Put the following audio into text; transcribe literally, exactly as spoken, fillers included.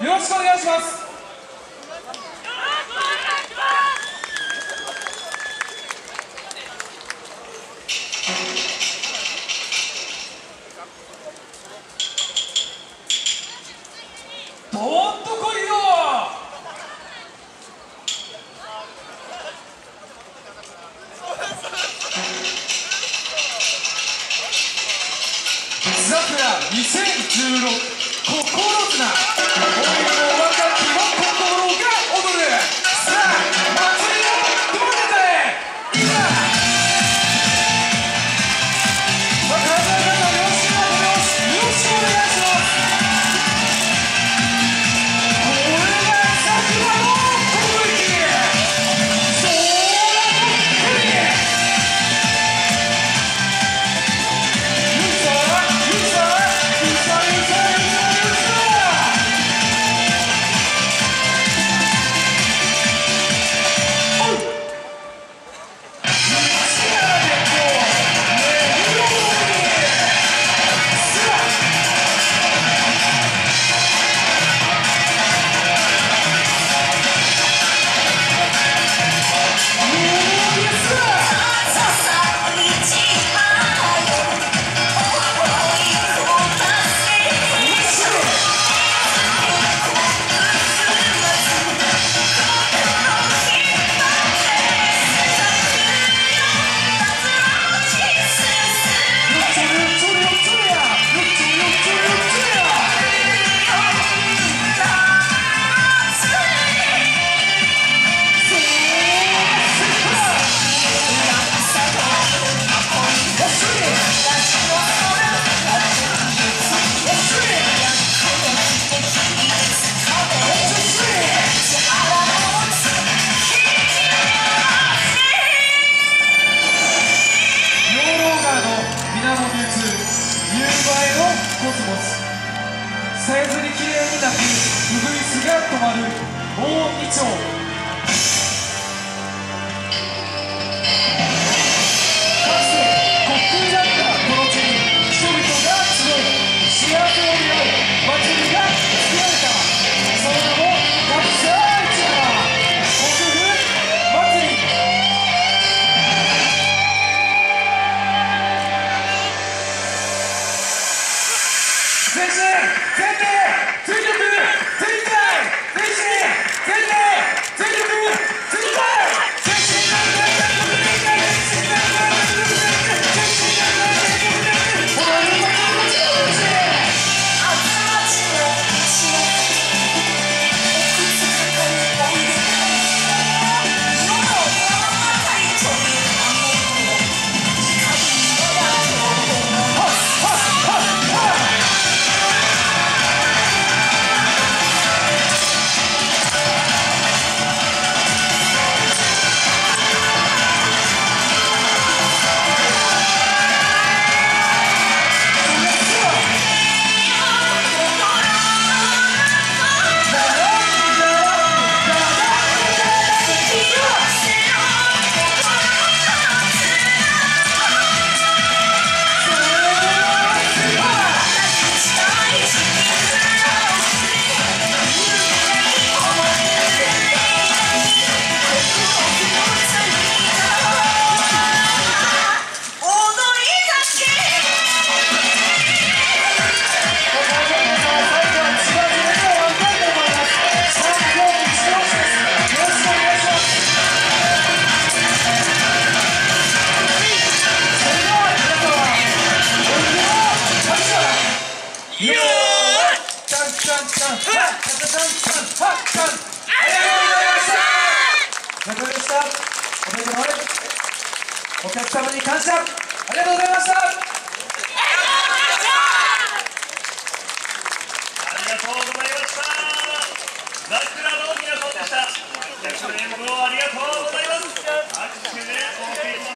よろしくお願いします。どーんと来いよ。ザクラにせんじゅうろく心綱。さえずにきれいになく、うぐいすが止まる大イチョウ。お客様に感謝、ありがとうございました。